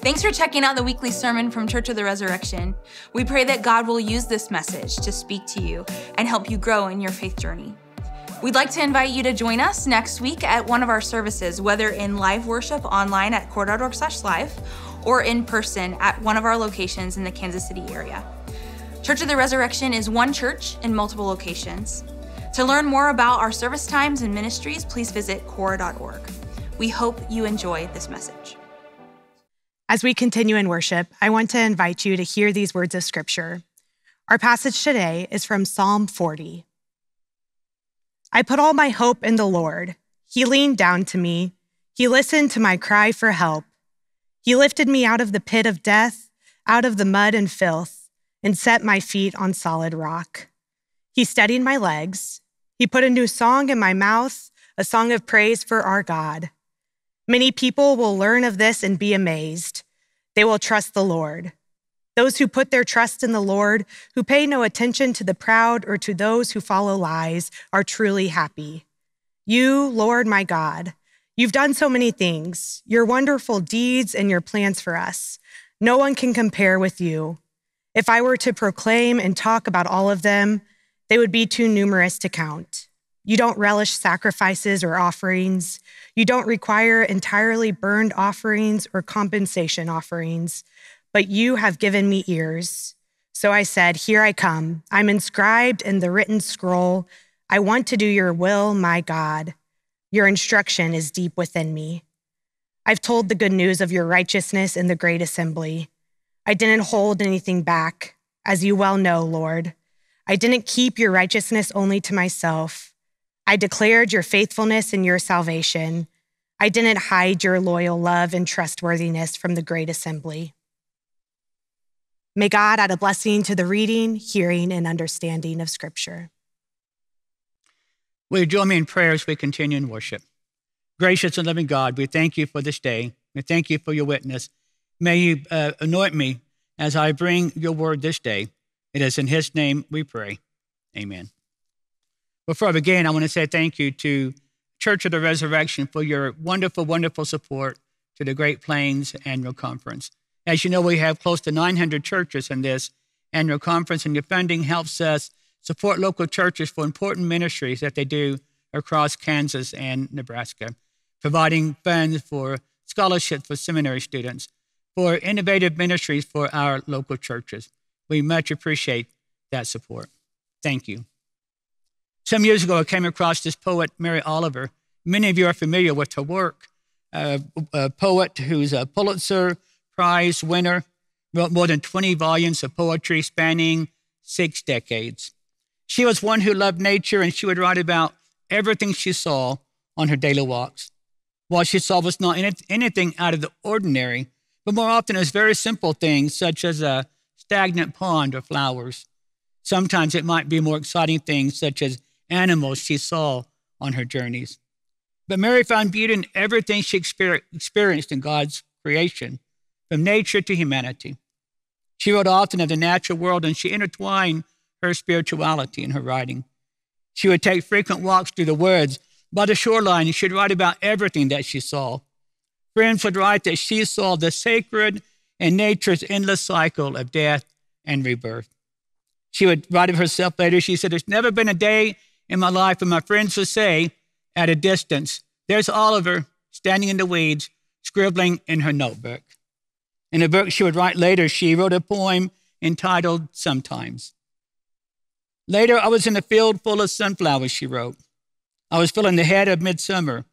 Thanks for checking out the weekly sermon from Church of the Resurrection. We pray that God will use this message to speak to you and help you grow in your faith journey. We'd like to invite you to join us next week at one of our services, whether in live worship online at core.org/live or in person at one of our locations in the Kansas City area. Church of the Resurrection is one church in multiple locations. To learn more about our service times and ministries, please visit core.org. We hope you enjoy this message. As we continue in worship, I want to invite you to hear these words of scripture. Our passage today is from Psalm 40. I put all my hope in the Lord. He leaned down to me. He listened to my cry for help. He lifted me out of the pit of death, out of the mud and filth, and set my feet on solid rock. He steadied my legs. He put a new song in my mouth, a song of praise for our God. Many people will learn of this and be amazed. They will trust the Lord. Those who put their trust in the Lord, who pay no attention to the proud or to those who follow lies, are truly happy. You, Lord, my God, you've done so many things, your wonderful deeds and your plans for us. No one can compare with you. If I were to proclaim and talk about all of them, they would be too numerous to count. You don't relish sacrifices or offerings. You don't require entirely burned offerings or compensation offerings. But you have given me ears. So I said, here I come. I'm inscribed in the written scroll. I want to do your will, my God. Your instruction is deep within me. I've told the good news of your righteousness in the great assembly. I didn't hold anything back, as you well know, Lord. I didn't keep your righteousness only to myself. I declared your faithfulness and your salvation. I didn't hide your loyal love and trustworthiness from the great assembly. May God add a blessing to the reading, hearing, and understanding of Scripture. Will you join me in prayer as we continue in worship? Gracious and loving God, we thank you for this day. We thank you for your witness. May you anoint me as I bring your word this day. It is in his name we pray. Amen. Before I begin, I want to say thank you to Church of the Resurrection for your wonderful, wonderful support to the Great Plains Annual Conference. As you know, we have close to 900 churches in this annual conference, and your funding helps us support local churches for important ministries that they do across Kansas and Nebraska, providing funds for scholarships for seminary students, for innovative ministries for our local churches. We much appreciate that support. Thank you. Some years ago, I came across this poet, Mary Oliver. Many of you are familiar with her work, a poet who's a Pulitzer Prize winner, wrote more than 20 volumes of poetry spanning 6 decades. She was one who loved nature, and she would write about everything she saw on her daily walks. What she saw was not anything out of the ordinary, but more often it was very simple things such as a stagnant pond or flowers. Sometimes it might be more exciting things such as animals she saw on her journeys. But Mary found beauty in everything she experienced in God's creation, from nature to humanity. She wrote often of the natural world, and she intertwined her spirituality in her writing. She would take frequent walks through the woods, by the shoreline, and she'd write about everything that she saw. Friends would write that she saw the sacred in nature's endless cycle of death and rebirth. She would write of herself later, she said, there's never been a day in my life when my friends would say, at a distance, there's Oliver standing in the weeds, scribbling in her notebook. In a book she would write later, she wrote a poem entitled Sometimes. Later, I was in a field full of sunflowers, she wrote. I was feeling the head of midsummer.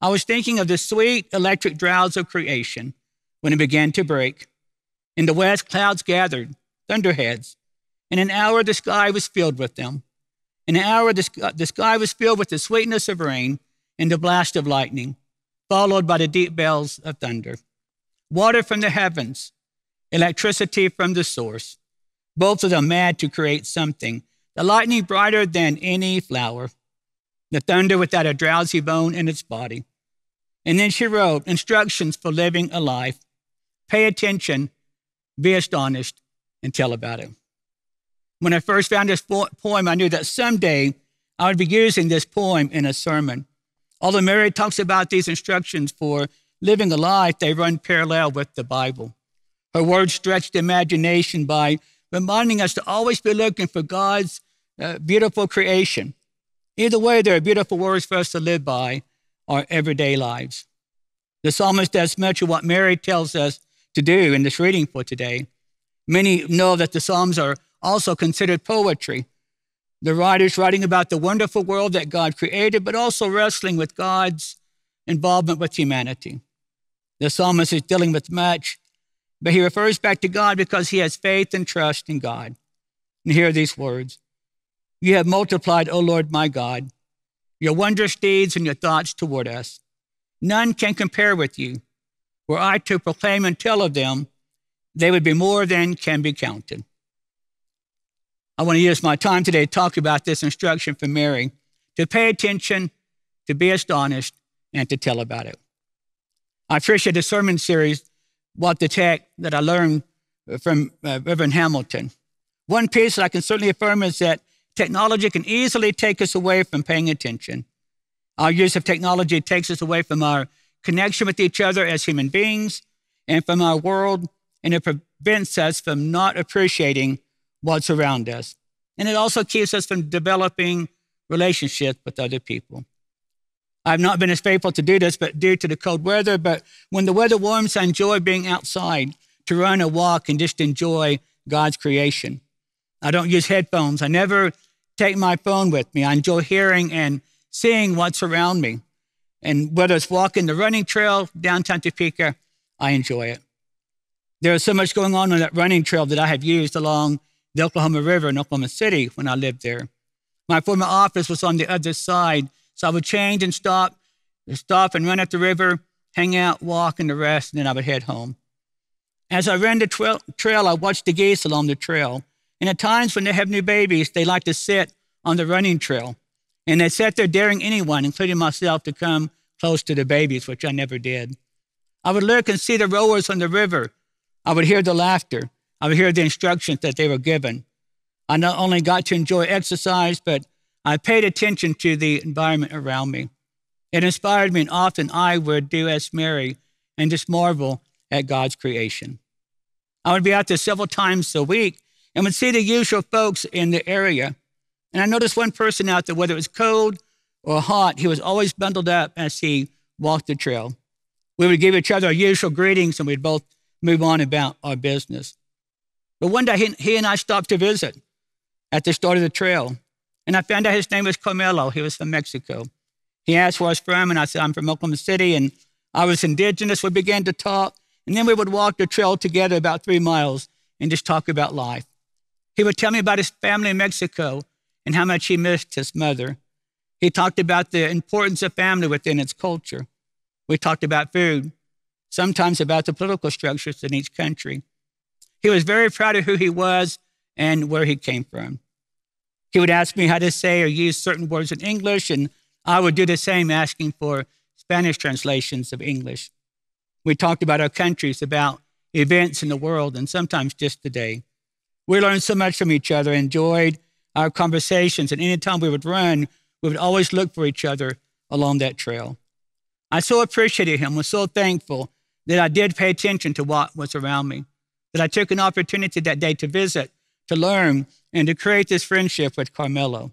I was thinking of the sweet electric drowse of creation when it began to break. In the west, clouds gathered, thunderheads. In an hour, the sky was filled with them. In an hour, the sky was filled with the sweetness of rain and the blast of lightning, followed by the deep bells of thunder. Water from the heavens, electricity from the source. Both of them mad to create something. The lightning brighter than any flower. The thunder without a drowsy bone in its body. And then she wrote instructions for living a life. Pay attention, be astonished, and tell about it. When I first found this poem, I knew that someday I would be using this poem in a sermon. Although Mary talks about these instructions for living a life that run parallel with the Bible. Her words stretched imagination by reminding us to always be looking for God's beautiful creation. Either way, there are beautiful words for us to live by our everyday lives. The psalmist does much of what Mary tells us to do in this reading for today. Many know that the Psalms are also considered poetry. The writers writing about the wonderful world that God created, but also wrestling with God's involvement with humanity. The psalmist is dealing with much, but he refers back to God because he has faith and trust in God. And here are these words. You have multiplied, O Lord, my God, your wondrous deeds and your thoughts toward us. None can compare with you. Were I to proclaim and tell of them, they would be more than can be counted. I want to use my time today to talk about this instruction from Mary, to pay attention, to be astonished, and to tell about it. I appreciate the sermon series, What the Tech, that I learned from Reverend Hamilton. One piece that I can certainly affirm is that technology can easily take us away from paying attention. Our use of technology takes us away from our connection with each other as human beings and from our world, and it prevents us from not appreciating what's around us. And it also keeps us from developing relationships with other people. I've not been as faithful to do this, but due to the cold weather, but when the weather warms, I enjoy being outside to run or walk and just enjoy God's creation. I don't use headphones. I never take my phone with me. I enjoy hearing and seeing what's around me. And whether it's walking the running trail downtown Topeka, I enjoy it. There is so much going on that running trail that I have used along the Oklahoma River in Oklahoma City when I lived there. My former office was on the other side, so I would change and stop and run at the river, hang out, walk, and the rest, and then I would head home. As I ran the trail, I watched the geese along the trail. And at times when they have new babies, they like to sit on the running trail. And they sat there daring anyone, including myself, to come close to the babies, which I never did. I would look and see the rowers on the river. I would hear the laughter. I would hear the instructions that they were given. I not only got to enjoy exercise, but I paid attention to the environment around me. It inspired me, and often I would do as Mary and just marvel at God's creation. I would be out there several times a week and would see the usual folks in the area. And I noticed one person out there, whether it was cold or hot, he was always bundled up as he walked the trail. We would give each other our usual greetings and we'd both move on about our business. But one day he and I stopped to visit at the start of the trail. And I found out his name was Carmelo. He was from Mexico. He asked where I was from and I said, I'm from Oklahoma City and I was indigenous. We began to talk and then we would walk the trail together about 3 miles and just talk about life. He would tell me about his family in Mexico and how much he missed his mother. He talked about the importance of family within its culture. We talked about food, sometimes about the political structures in each country. He was very proud of who he was and where he came from. He would ask me how to say or use certain words in English, and I would do the same, asking for Spanish translations of English. We talked about our countries, about events in the world, and sometimes just today. We learned so much from each other, enjoyed our conversations, and any time we would run, we would always look for each other along that trail. I so appreciated him, was so thankful that I did pay attention to what was around me, that I took an opportunity that day to visit, to learn, and to create this friendship with Carmelo.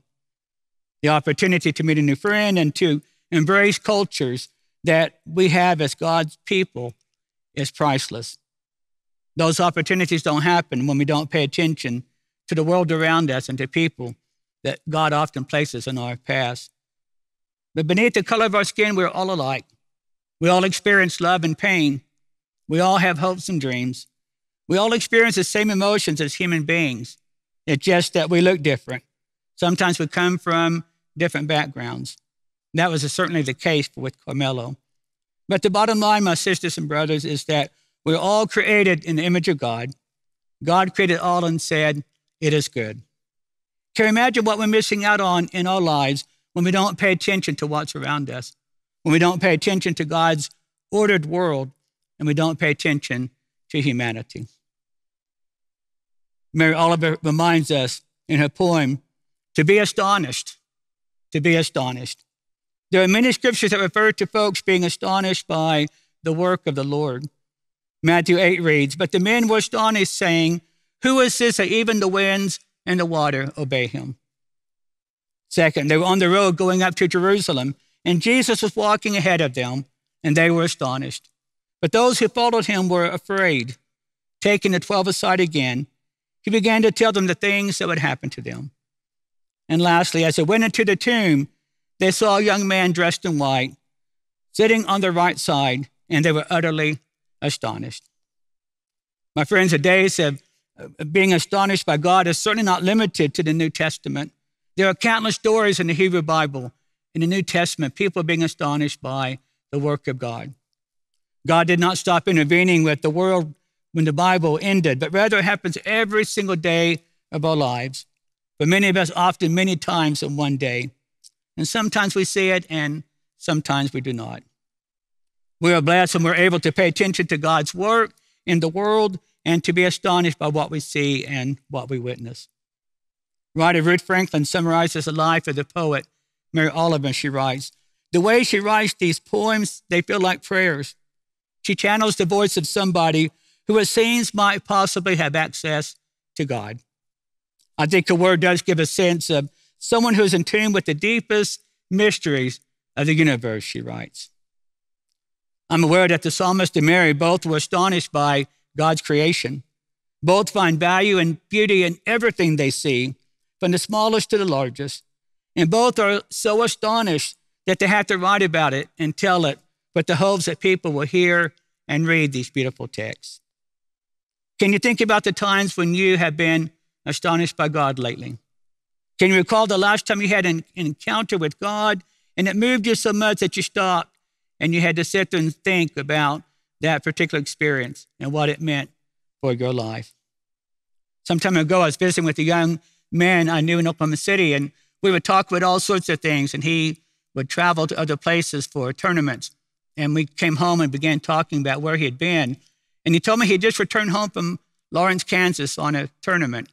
The opportunity to meet a new friend and to embrace cultures that we have as God's people is priceless. Those opportunities don't happen when we don't pay attention to the world around us and to people that God often places in our past. But beneath the color of our skin, we're all alike. We all experience love and pain. We all have hopes and dreams. We all experience the same emotions as human beings. It's just that we look different. Sometimes we come from different backgrounds. That was certainly the case with Carmelo. But the bottom line, my sisters and brothers, is that we're all created in the image of God. God created all and said, it is good. Can you imagine what we're missing out on in our lives when we don't pay attention to what's around us, when we don't pay attention to God's ordered world, and we don't pay attention to humanity? Mary Oliver reminds us in her poem, to be astonished, to be astonished. There are many scriptures that refer to folks being astonished by the work of the Lord. Matthew 8 reads, "But the men rushed on, saying, 'Who is this that even the winds and the water obey him?'" Second, they were on the road going up to Jerusalem, and Jesus was walking ahead of them, and they were astonished. But those who followed him were afraid. Taking the 12 aside again, he began to tell them the things that would happen to them. And lastly, as they went into the tomb, they saw a young man dressed in white, sitting on the right side, and they were utterly astonished. My friends, the days of being astonished by God is certainly not limited to the New Testament. There are countless stories in the Hebrew Bible, in the New Testament, people being astonished by the work of God. God did not stop intervening with the world when the Bible ended, but rather it happens every single day of our lives. But many of us often many times in one day. And sometimes we see it and sometimes we do not. We are blessed when we're able to pay attention to God's work in the world and to be astonished by what we see and what we witness. Writer Ruth Franklin summarizes the life of the poet Mary Oliver. She writes, "The way she writes these poems, they feel like prayers. She channels the voice of somebody who it seems might possibly have access to God." I think the word does give a sense of someone who's in tune with the deepest mysteries of the universe, she writes. I'm aware that the psalmist and Mary both were astonished by God's creation. Both find value and beauty in everything they see, from the smallest to the largest. And both are so astonished that they have to write about it and tell it with the hopes that people will hear and read these beautiful texts. Can you think about the times when you have been astonished by God lately? Can you recall the last time you had an encounter with God and it moved you so much that you stopped and you had to sit there and think about that particular experience and what it meant for your life? Some time ago, I was visiting with a young man I knew in Oklahoma City, and we would talk about all sorts of things, and he would travel to other places for tournaments. And we came home and began talking about where he had been. And he told me he had just returned home from Lawrence, Kansas on a tournament.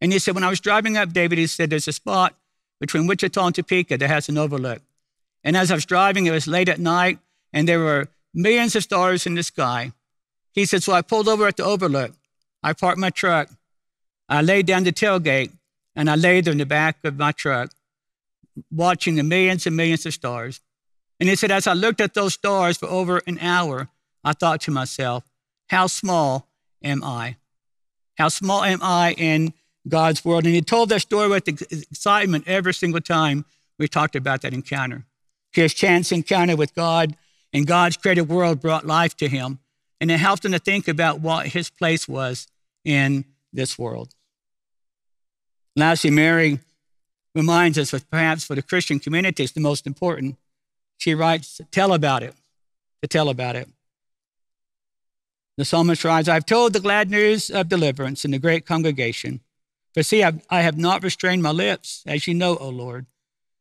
And he said, "When I was driving up, David," he said, "there's a spot between Wichita and Topeka that has an overlook. And as I was driving, it was late at night, and there were millions of stars in the sky." He said, "So I pulled over at the overlook. I parked my truck. I laid down the tailgate, and I laid there in the back of my truck, watching the millions and millions of stars." And he said, "As I looked at those stars for over an hour, I thought to myself, how small am I? How small am I in God's world?" And he told that story with excitement every single time we talked about that encounter. His chance encounter with God and God's created world brought life to him, and it helped him to think about what his place was in this world. Lastly, Mary reminds us, perhaps for the Christian community, it's the most important. She writes, to tell about it. The psalmist writes, "I've told the glad news of deliverance in the great congregation. For see, I have not restrained my lips, as you know, O Lord.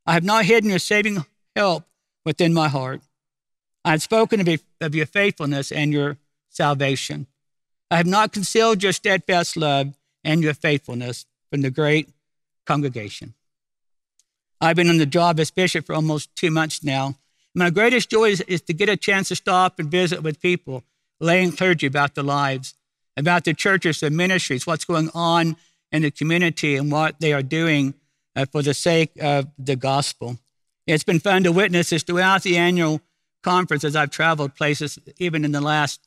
I have not hidden your saving help within my heart. I have spoken of your faithfulness and your salvation. I have not concealed your steadfast love and your faithfulness from the great congregation." I've been on the job as bishop for almost 2 months now. My greatest joy is to get a chance to stop and visit with people, lay and clergy, about their lives, about their churches, their ministries, what's going on in the community and what they are doing for the sake of the gospel. It's been fun to witness this throughout the annual conference as I've traveled places, even in the last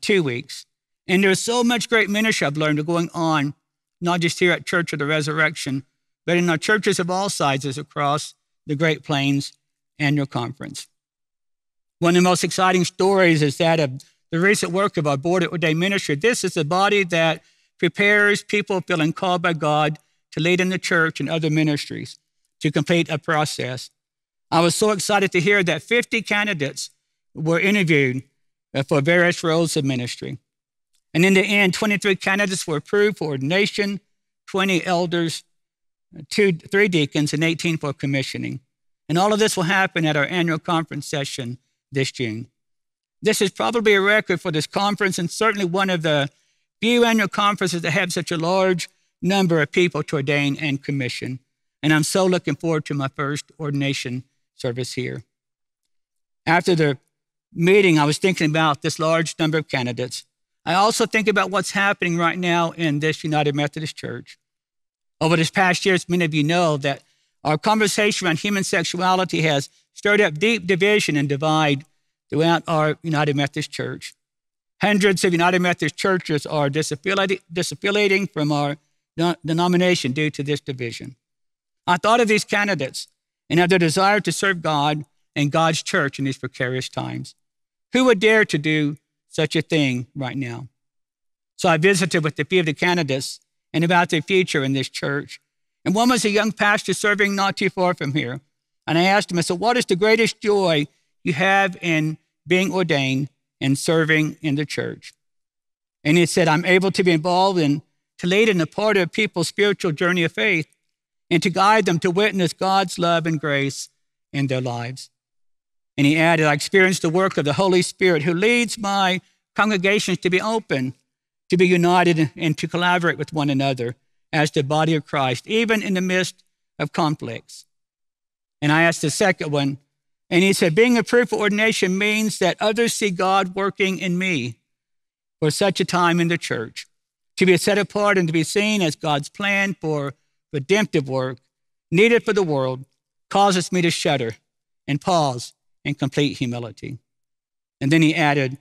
2 weeks. And there's so much great ministry I've learned going on, not just here at Church of the Resurrection, but in our churches of all sizes across the Great Plains Annual Conference. One of the most exciting stories is that of the recent work of our Board of Day Ministry. This is a body that prepares people feeling called by God to lead in the church and other ministries to complete a process. I was so excited to hear that 50 candidates were interviewed for various roles of ministry. And in the end, 23 candidates were approved for ordination, 20 elders, 3 deacons, and 18 for commissioning. And all of this will happen at our annual conference session this June. This is probably a record for this conference and certainly one of the few annual conferences that have such a large number of people to ordain and commission. And I'm so looking forward to my first ordination service here. After the meeting, I was thinking about this large number of candidates. I also think about what's happening right now in this United Methodist Church. Over this past year, as many of you know, that our conversation around human sexuality has stirred up deep division and divide throughout our United Methodist Church. Hundreds of United Methodist churches are disaffiliating from our denomination due to this division. I thought of these candidates and of their desire to serve God and God's church in these precarious times. Who would dare to do such a thing right now? So I visited with a few of the candidates and about their future in this church. And one was a young pastor serving not too far from here. And I asked him, I said, what is the greatest joy you have in being ordained and serving in the church? And he said, I'm able to be involved in, to lead in the part of people's spiritual journey of faith and to guide them to witness God's love and grace in their lives. And he added, I experienced the work of the Holy Spirit who leads my congregations to be open, to be united, and to collaborate with one another as the body of Christ, even in the midst of conflicts. And I asked the second one, and he said, being approved for ordination means that others see God working in me for such a time in the church, to be set apart and to be seen as God's plan for redemptive work needed for the world causes me to shudder and pause in complete humility. And then he added,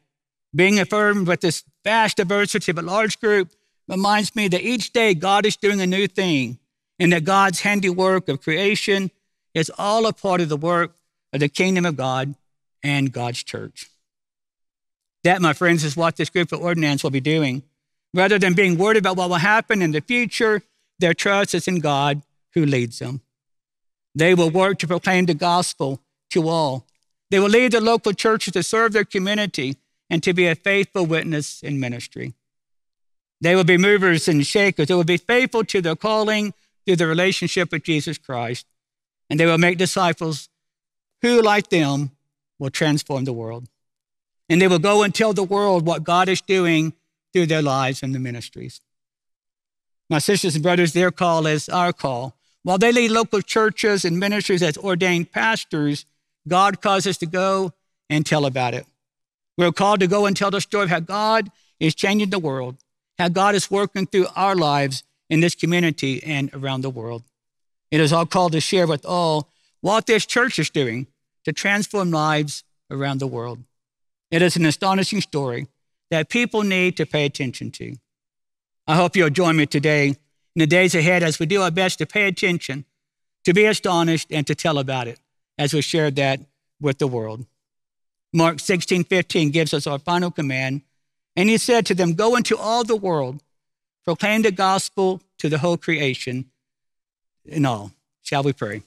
being affirmed with this vast diversity of a large group reminds me that each day God is doing a new thing and that God's handiwork of creation is all a part of the work of the kingdom of God and God's church. That, my friends, is what this group of ordinands will be doing. Rather than being worried about what will happen in the future, their trust is in God who leads them. They will work to proclaim the gospel to all. They will lead the local churches to serve their community and to be a faithful witness in ministry. They will be movers and shakers. They will be faithful to their calling through their relationship with Jesus Christ. And they will make disciples who, like them, will transform the world. And they will go and tell the world what God is doing through their lives and the ministries. My sisters and brothers, their call is our call. While they lead local churches and ministries as ordained pastors, God calls us to go and tell about it. We're called to go and tell the story of how God is changing the world, how God is working through our lives in this community and around the world. It is our call to share with all what this church is doing to transform lives around the world. It is an astonishing story that people need to pay attention to. I hope you'll join me today in the days ahead as we do our best to pay attention, to be astonished, and to tell about it as we share that with the world. Mark 16:15 gives us our final command. And he said to them, go into all the world, proclaim the gospel to the whole creation and all. Shall we pray?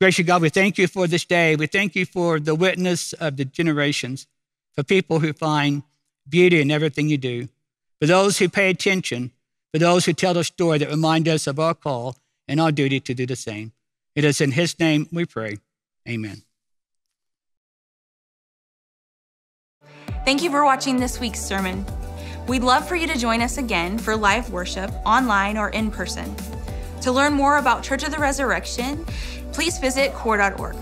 Gracious God, we thank you for this day. We thank you for the witness of the generations, for people who find beauty in everything you do, for those who pay attention, for those who tell the story that remind us of our call and our duty to do the same. It is in his name we pray. Amen. Thank you for watching this week's sermon. We'd love for you to join us again for live worship, online or in person. To learn more about Church of the Resurrection, please visit core.org.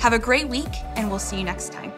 Have a great week, and we'll see you next time.